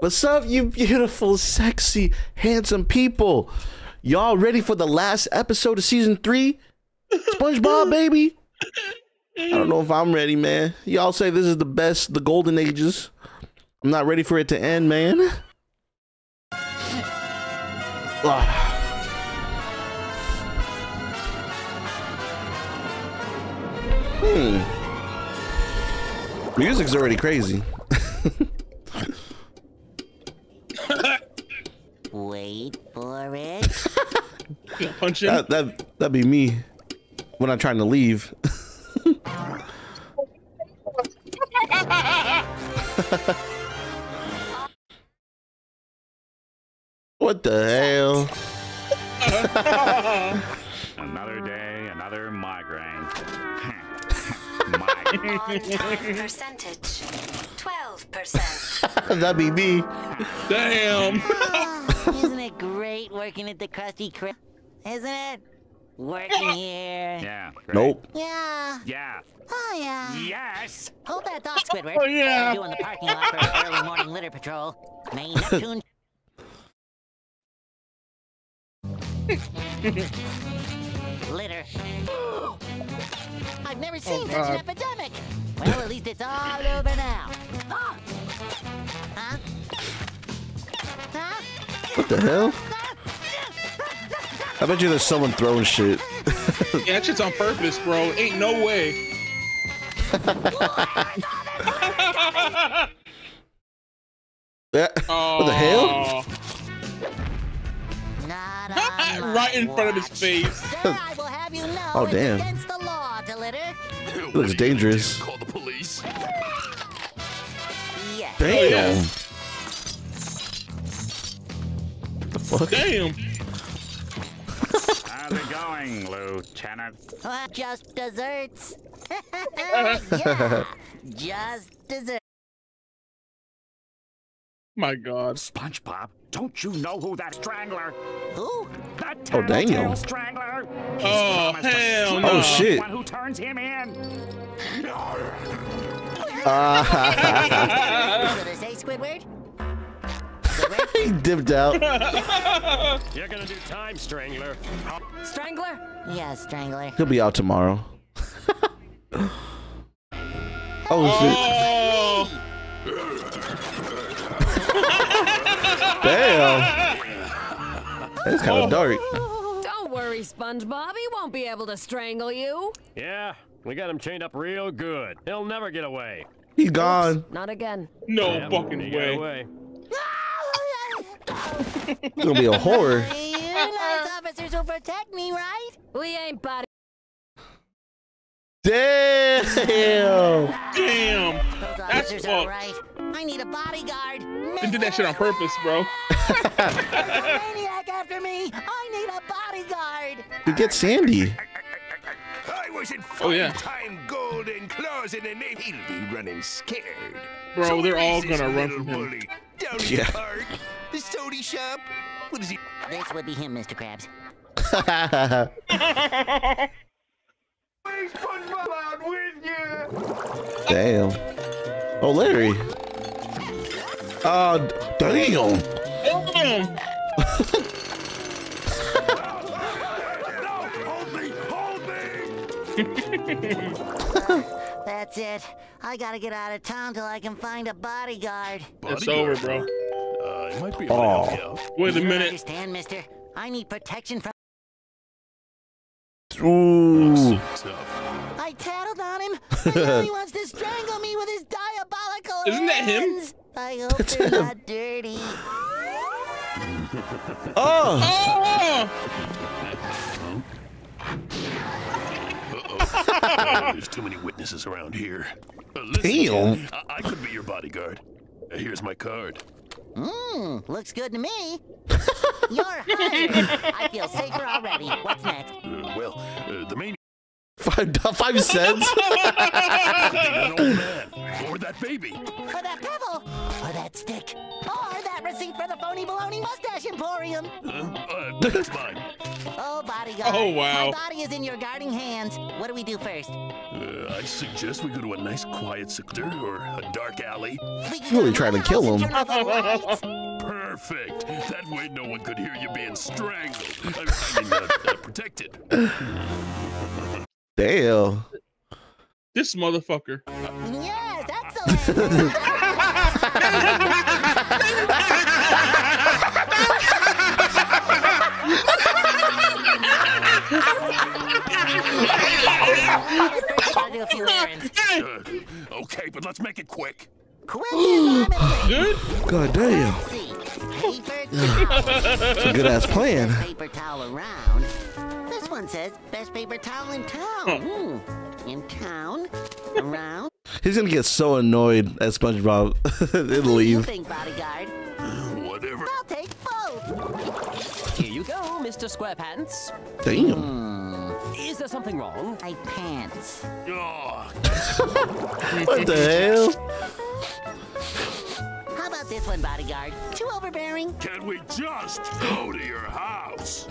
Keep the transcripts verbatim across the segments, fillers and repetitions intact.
What's up, you beautiful, sexy, handsome people? Y'all ready for the last episode of season three? SpongeBob, baby. I don't know if I'm ready, man. Y'all say this is the best, the golden ages. I'm not ready for it to end, man. Ugh. Hmm. Music's already crazy. Wait for it. Punch him. That, that, that'd be me when I'm trying to leave. What the hell? Another day, another migraine. Percentage twelve percent. That'd be me. Damn. Oh, isn't it great working at the Krusty Krab? Isn't it? Working here. Yeah. Great. Nope. Yeah. Yeah. Oh yeah. Yes. Hold that thought, Squidward. Oh yeah. Doing the parking lot for an early morning litter patrol. Main Neptune. Litter. I've never seen oh, such an epidemic. Well, at least it's all over now. Huh? Huh? What the hell? I bet you there's someone throwing shit. Yeah, that shit's on purpose, bro. Ain't no way. What the hell? Right in front of his face. Sir, I will have you know oh, damn. It's against the law to litter. It looks dangerous. Call the police. Yeah. Damn. What the fuck? Damn. How's it going, Lieutenant? Well, just desserts. Yeah. Just desserts. My God. SpongeBob, don't you know who that strangler? Who? That oh, Daniel. Strangler. He's oh, hell no. Oh, shit. One who turns him in. Uh, What did I say, Squidward? Squidward? He dipped out. You're going to do time, Strangler. Strangler? Yeah, Strangler. He'll be out tomorrow. Oh, oh, shit. Damn. That's kind of dark. Don't worry, SpongeBob. He won't be able to strangle you. Yeah, we got him chained up real good. He'll never get away. He's gone. Oops, not again. No yeah, fucking he way. Away. It's gonna be a horror. You nice officers will protect me, right? We ain't body. Damn. Damn. Those officers are right. I need a bodyguard. They did that shit on purpose, bro. Maniac after me. I need a bodyguard. You get Sandy. I was in oh, yeah. time gold and claws in the Navy. He'll be running scared. Bro, so they're all gonna run from him. Down yeah. the park, the soda shop. What is he? This would be him, Mister Krabs. Please put my lad with you. Damn. Oh, Larry. Uh, damn. Damn. That's it. I gotta get out of town till I can find a bodyguard. It's bodyguard. Over, bro. Uh, it might be. Oh. Wait a minute. I understand, mister. I need protection from. Ooh. So tough. I tattled on him. I know he wants to strangle me with his diabolical hands. Isn't that him? I hope they're not dirty. Oh! Oh! Uh-oh. There's too many witnesses around here. Uh, listen, damn. I, I could be your bodyguard. Uh, here's my card. Mmm, looks good to me. You're hired. I feel safer already. What's next? Uh, well, uh, the main... Five, five cents? For that old man. Or that baby. For that pebble. Or that stick. Or that receipt for the phony baloney mustache emporium. Uh, uh, that's mine. Oh, by bodyguard. Oh, wow. My body is in your guarding hands. What do we do first? Uh, I suggest we go to a nice quiet sector or a dark alley. We can really try to kill him. Perfect. That way no one could hear you being strangled. I, I mean, uh, uh, protected. Damn. This motherfucker. Yes, excellent. uh, okay, but let's make it quick. Quick is God damn. It's a good ass plan. Paper towel around. This one says best paper towel in town. Oh. Mm. In town. Around. He's gonna get so annoyed at SpongeBob. It'll leave. Think, bodyguard? Whatever. I'll take both. Here you go, Mister Squarepants. Damn. Mm. Is there something wrong? I pants. What the hell? How about this one, bodyguard? Too overbearing? Can we just go to your house?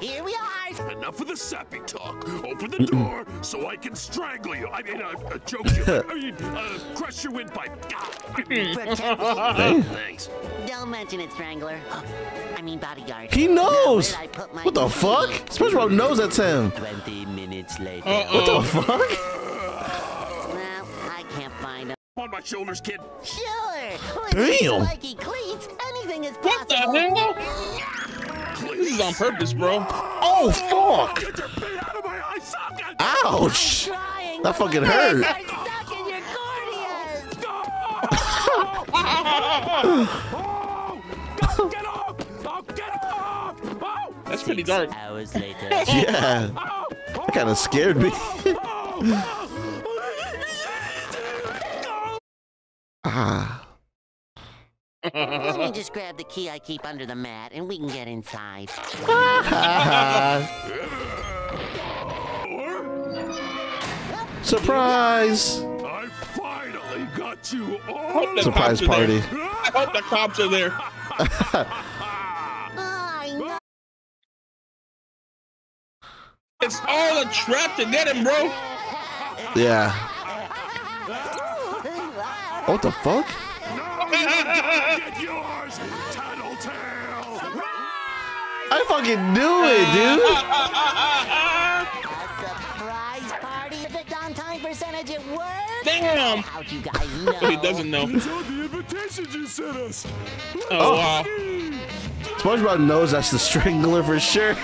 Here we are. Enough of the sappy talk. Open the door so I can strangle you. I mean, uh, choke you. I mean, uh, crush your windpipe. I mean, thanks. Don't mention it, Strangler. I mean, bodyguard. He knows. What the fuck? SpongeBob knows that's him. Twenty minutes later. Uh-oh. What the fuck? Well, I can't find him. On my shoulders, kid. Sure. With damn. Spiky cleats, anything is possible. What the hell? This is on purpose, bro. Oh fuck! Get your feet out of my eyes. Ouch! That my fucking hurt. I'm stuck in your corneas. Oh, don't get off! Don't get off! Oh. That's pretty dark. Hours later. Yeah. That kind of scared me. Ah. Let me just grab the key I keep under the mat, and we can get inside. Surprise! I finally got you all. Surprise party. I hope the cops are there. Oh, it's all a trap to get him, bro. Yeah. What the fuck? Get yours, tattletale! I fucking knew it, dude! A surprise party, perfect on-time percentage at work? Damn! How'd you guys know? He doesn't know. It's all the invitations you sent us! Oh, oh wow. SpongeBob knows that's the Strangler for sure.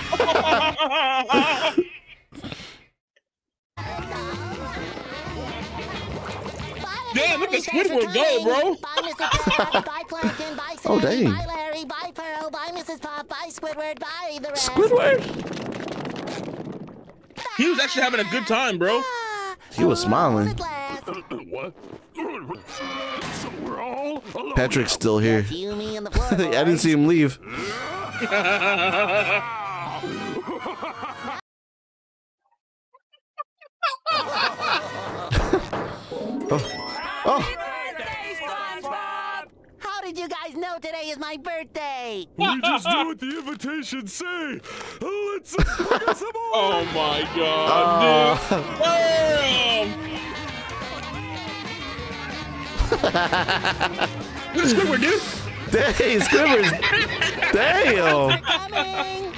Damn, look at Squidward go, bro. Bye, Mister Krabs. Bye, Plankton. Bye, Sandy. Oh, dang. Bye, Larry. Bye, Pearl. Bye, Missus Puff. Bye, Squidward. Bye, the rest. Squidward? He was actually having a good time, bro. He was smiling. What? So we're all alone. Patrick's still here. I didn't see him leave. Oh. Oh. Happy birthday, SpongeBob! How did you guys know today is my birthday? We just do what the invitations say. Let's look at some more. Oh my god, uh. dude. Damn! Look at Squidward, dude. Dang, Squidward's... Damn! Coming.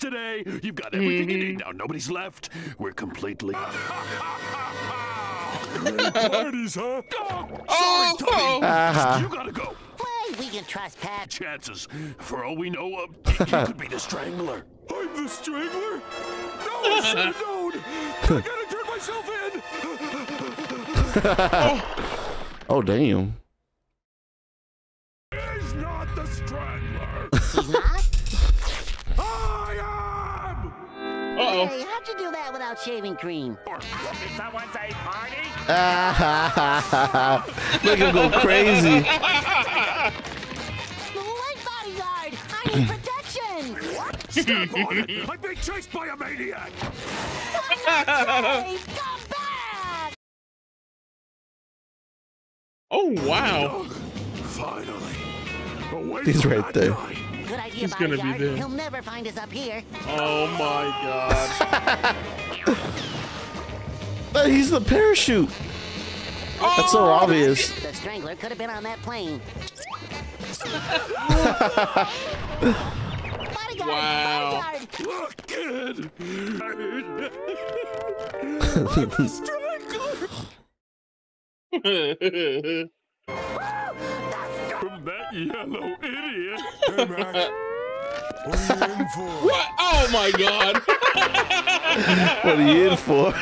Today, you've got everything mm-hmm. you need now. Nobody's left. We're completely... parties, huh? Oh, sorry, oh. Uh-huh. You gotta go. Wait, we can trust Pat. Chances, for all we know, um, you could be the Strangler. I'm the Strangler? No, I should have known. I gotta turn myself in. Oh. Oh, damn. He's not the Strangler. He's not? Uh-oh. Hey, how'd you do that without shaving cream? Did someone say party? Make him go crazy. Light bodyguard! I need protection! What? Step on it! I'm being chased by a maniac! I'm come back! Oh, wow. Finally. Away He's right there. Guy. Good idea, he's gonna be there. He'll never find us up here. Oh my god. He's the parachute. Oh. That's so obvious. The Strangler could have been on that plane. Bodyguard, wow. Bodyguard. Look, kid. I'm the Strangler. From that yellow idiot. Hey, Mac. What are you in for? What? Oh my god. What are you in for?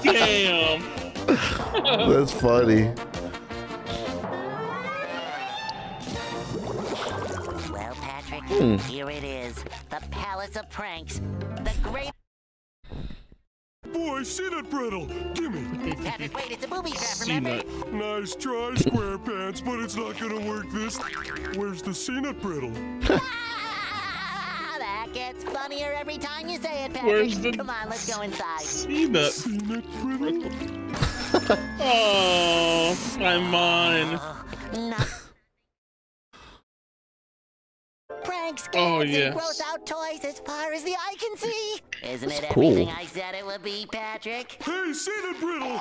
Damn. That's funny. Well, Patrick, hmm. here it is. The Palace of Pranks. The great... Boy, see that brittle. Gimme. Patrick, wait, it's a booby trap, remember? Nice try, Squarepants, but it's not gonna work this. Where's the peanut brittle? Ah, that gets funnier every time you say it, Patrick. Where's the Come on, let's go inside. Peanut. Peanut brittle. Oh, I'm mine. Oh, Pranks, oh, yeah. gross out toys as far as the eye can see. Isn't That's it cool. everything I said it would be, Patrick? Hey, Santa Brittle!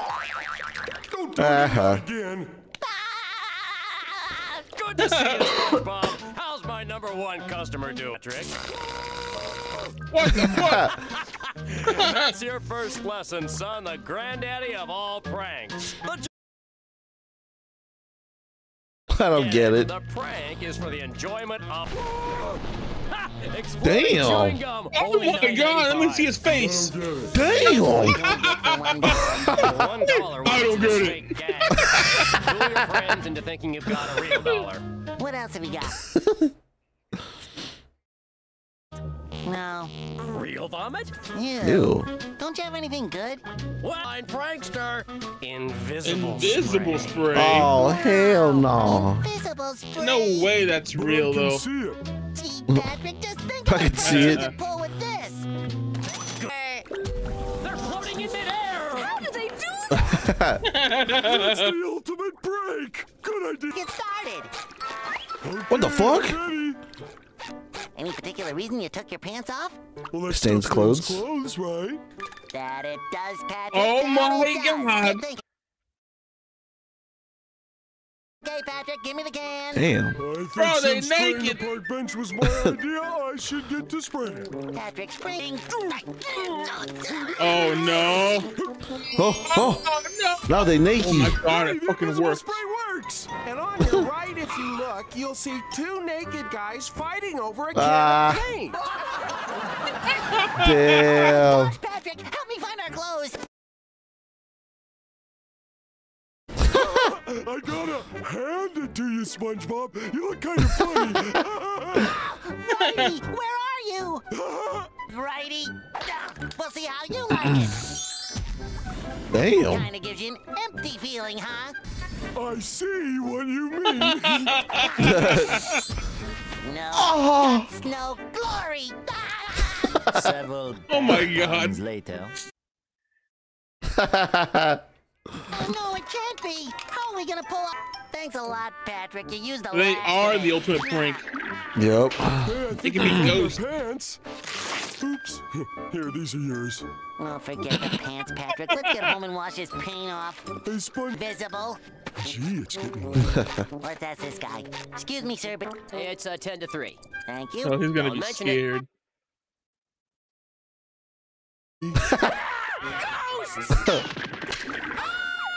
Don't do uh -huh. it again. Ah! Good to see you, SpongeBob. How's my number one customer doing, Patrick? What the fuck? That's your first lesson, son. The granddaddy of all pranks. The I don't and get it. The prank is for the enjoyment of. Damn! Gum, oh my god! Let me see his face. Damn! I don't get it. Fool your friends into thinking you've got a real dollar. What else have you got? No. Real vomit? Yeah. Ew. Don't you have anything good? Well, I'm prankster. Invisible, Invisible spray. spray. Oh, hell no. Invisible spray. No way that's but real, though. See it. Gee, Patrick, just think I can see it. Can pull with this. They're floating in midair. How do they do that? That's the ultimate break. Good idea. Get started. Okay, what the fuck? Ready. Any particular reason you took your pants off? Well, that stains clothes. clothes, right? That it does, Patrick. Oh my god! Okay, Patrick, give me the can. Damn. Bro, they naked. The park bench was my idea. I should get to spray. Patrick, spring. Oh no! Oh, oh no! Now they naked. Oh my god! It fucking works. And on your right, if you look, you'll see two naked guys fighting over a can uh, of paint. Damn. Gosh, Patrick, help me find our clothes. I gotta hand it to you, SpongeBob. You look kind of funny. Righty, where are you? Righty, we'll see how you like it. Damn. Kind of gives you an empty feeling, huh? I see what you mean. No, oh. That's no glory. Several oh my god. Later. No, it can't be. How are we gonna pull up? Thanks a lot, Patrick. You used the. They are the ultimate prank. Yep. Hey, I think it be ghost pants. Oops. Here, these are yours. Well, forget the pants, Patrick. Let's get home and wash his paint off. Hey, Sponge. Visible. Gee, it's getting late. Let's ask this guy. Excuse me, sir, but it's uh, ten to three. Thank you. Oh, he's gonna Don't be scared.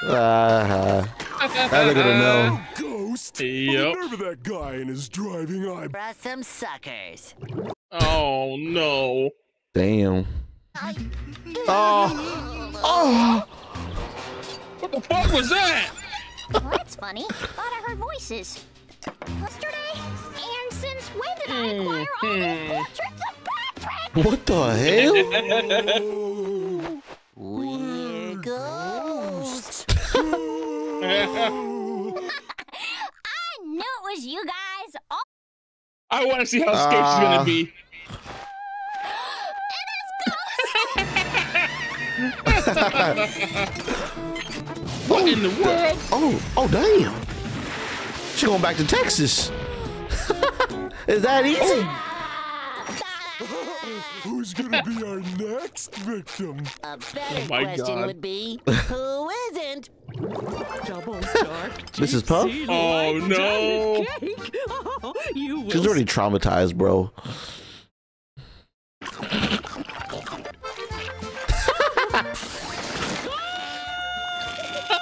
Uh-huh. How are they gonna know? Ghost. Yep. Remember that guy and his driving eye. Brought some suckers. Oh no! Damn. Oh. Oh. What the fuck was that? Well, that's funny. Thought I heard voices. Yesterday, and since when did I acquire all these portraits of Patrick? What the hell? We're ghosts. I knew it was you guys. All I want to see how uh, Scape's gonna be. What oh, in the world? Oh, oh damn! She's going back to Texas. Is that easy? Oh. Who's gonna be our next victim? A better oh question God. would be, who isn't? Double dark. Missus Puff? Oh no! Oh, you She's already traumatized, bro.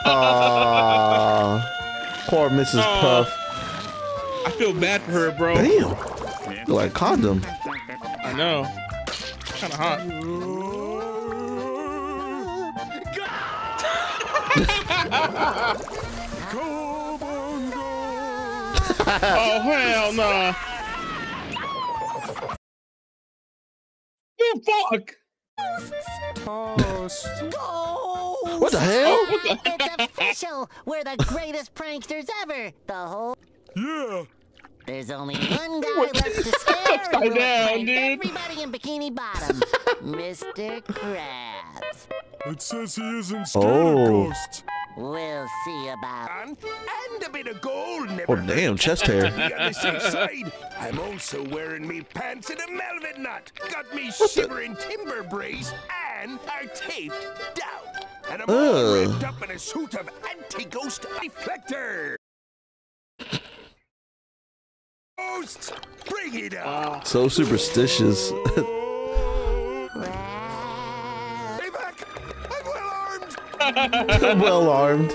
Aww. Poor Missus oh, Puff. I feel bad for her, bro. Damn. Like a condom. I know. Kind of hot. Oh hell no! You fuck! What the hell? It's official. We're the greatest pranksters ever. The whole. Yeah. There's only one guy left to scare and we'll down, dude. everybody in Bikini Bottom. Mister Krabs. It says he isn't scared oh. ghosts. We'll see about it. And a bit of gold. Oh, damn, chest hair. On the safe side, I'm also wearing me pants and a velvet nut. Got me What's shivering that? timber brace and are taped down. And I'm all wrapped up in a suit of anti-ghost deflector. Bring it up. So superstitious. Stay back. I'm well armed.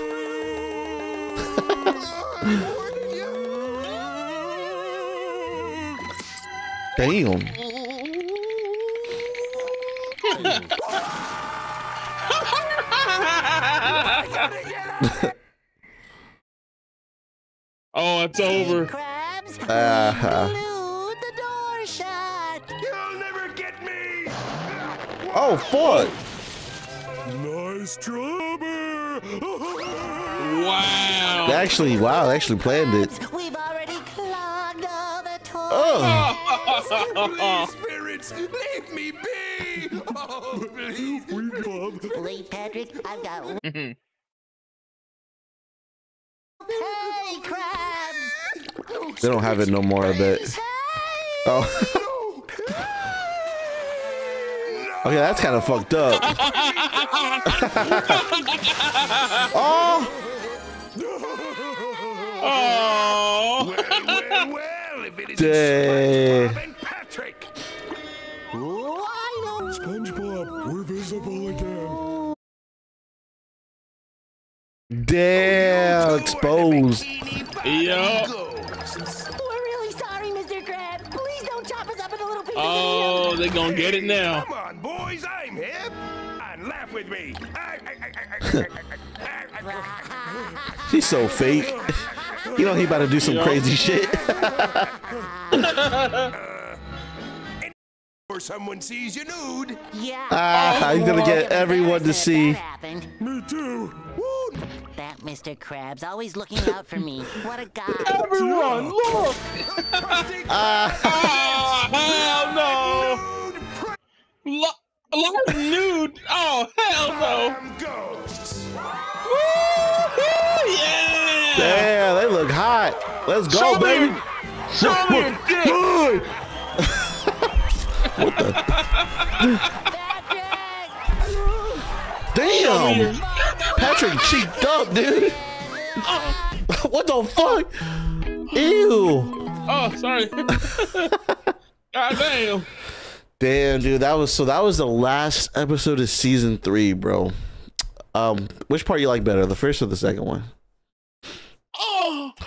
I'm well armed. Damn. Oh, it's over. Uh-huh. Blew the door shut. You'll never get me. Oh fuck! Nice drama. Wow. They actually, wow, they actually planned it. We've already clogged all the toilets. Oh. Please, spirits, leave me be. Oh, please. Wait, Patrick, I've got. Hey, Krabs. They don't have it no more, I bet. Oh. Okay, that's kind of fucked up. Oh. Oh. Well, well, well, if it is SpongeBob and Patrick. SpongeBob, we're visible again. Damn, exposed. Yo. We're really sorry, Mister Krabs. Please don't chop us up in a little piece oh, of Oh, they're gonna get it now. Come on, boys, I'm hip. And laugh with me. She's so fake. You know he about to do some you know? crazy shit. uh, or someone sees you nude. Yeah. Ah, he's gonna get everyone to see. Me too. Woo. That Mister Krabs always looking out for me. What a guy! Everyone, look! Ah! Oh, hell no! Larry nude! Oh hell no! Yeah! Damn, they look hot. Let's go, Show baby! Me. Show what, me what, dick. Good. What the? Patrick. Damn! Show me. Patrick cheeked up, dude. Oh. What the fuck? Ew. Oh, sorry. God damn. Damn, dude. That was so. That was the last episode of season three, bro. Um, which part you like better, the first or the second one?